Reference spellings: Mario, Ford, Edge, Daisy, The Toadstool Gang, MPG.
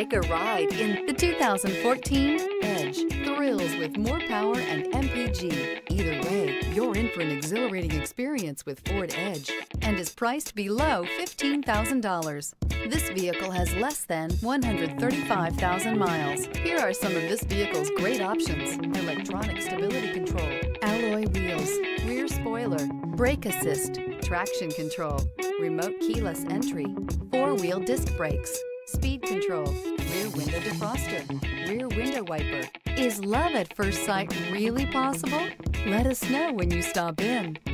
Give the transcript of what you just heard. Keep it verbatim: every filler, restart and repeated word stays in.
Take a ride in the two thousand fourteen Edge. Thrills with more power and M P G. Either way, you're in for an exhilarating experience with Ford Edge and is priced below fifteen thousand dollars. This vehicle has less than one hundred thirty-five thousand miles. Here are some of this vehicle's great options: electronic stability control, alloy wheels, rear spoiler, brake assist, traction control, remote keyless entry, four-wheel disc brakes, speed control, rear window defroster, rear window wiper. Is love at first sight really possible? Let us know when you stop in.